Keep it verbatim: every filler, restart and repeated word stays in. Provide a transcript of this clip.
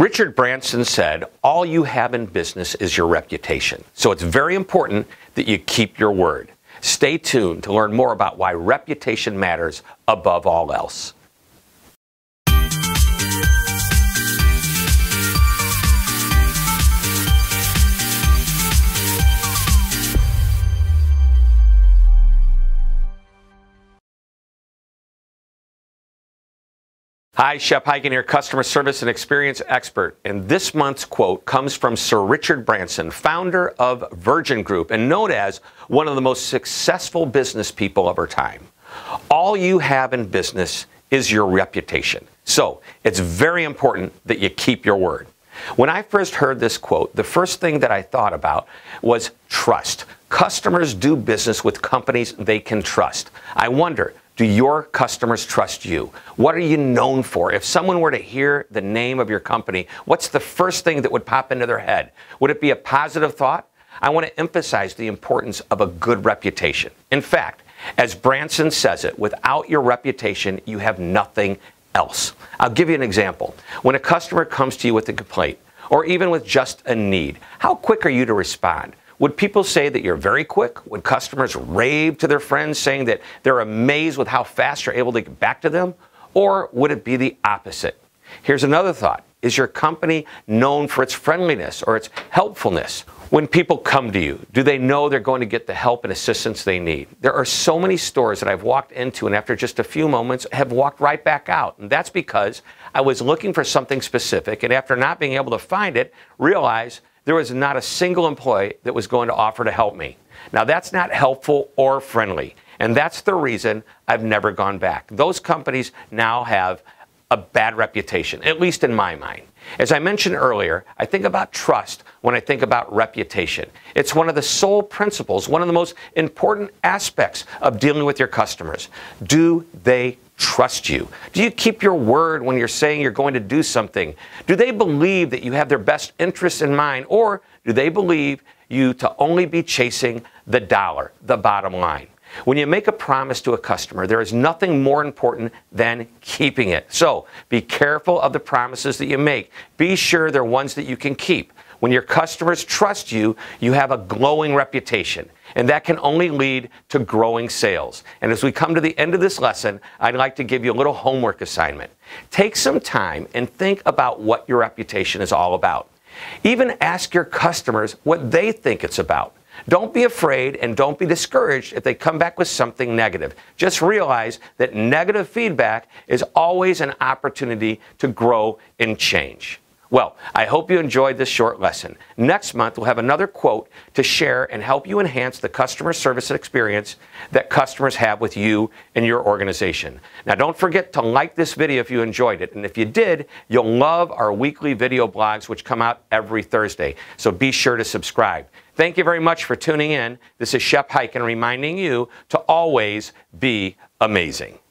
Richard Branson said, all you have in business is your reputation. So it's very important that you keep your word. Stay tuned to learn more about why reputation matters above all else. Hi, Shep Hyken here, customer service and experience expert. And this month's quote comes from Sir Richard Branson, founder of Virgin Group and known as one of the most successful business people of our time. All you have in business is your reputation. So it's very important that you keep your word. When I first heard this quote, the first thing that I thought about was trust. Customers do business with companies they can trust. I wonder, do your customers trust you? What are you known for? If someone were to hear the name of your company, what's the first thing that would pop into their head? Would it be a positive thought? I want to emphasize the importance of a good reputation. In fact, as Branson says it, without your reputation, you have nothing else. I'll give you an example. When a customer comes to you with a complaint, or even with just a need, how quick are you to respond? Would people say that you're very quick? Would customers rave to their friends saying that they're amazed with how fast you're able to get back to them? Or would it be the opposite? Here's another thought. Is your company known for its friendliness or its helpfulness? When people come to you, do they know they're going to get the help and assistance they need? There are so many stores that I've walked into and after just a few moments have walked right back out. And that's because I was looking for something specific and after not being able to find it, realized there was not a single employee that was going to offer to help me. Now that's not helpful or friendly. And that's the reason I've never gone back. Those companies now have a bad reputation, at least in my mind. As I mentioned earlier, I think about trust when I think about reputation. It's one of the sole principles, one of the most important aspects of dealing with your customers. Do they trust you? Do you keep your word when you're saying you're going to do something? Do they believe that you have their best interests in mind, or do they believe you to only be chasing the dollar, the bottom line? When you make a promise to a customer, there is nothing more important than keeping it. So be careful of the promises that you make. Be sure they're ones that you can keep. When your customers trust you, you have a glowing reputation, and that can only lead to growing sales. And as we come to the end of this lesson, I'd like to give you a little homework assignment. Take some time and think about what your reputation is all about. Even ask your customers what they think it's about. Don't be afraid and don't be discouraged if they come back with something negative. Just realize that negative feedback is always an opportunity to grow and change. Well, I hope you enjoyed this short lesson. Next month, we'll have another quote to share and help you enhance the customer service experience that customers have with you and your organization. Now, don't forget to like this video if you enjoyed it. And if you did, you'll love our weekly video blogs, which come out every Thursday. So be sure to subscribe. Thank you very much for tuning in. This is Shep Hyken reminding you to always be amazing.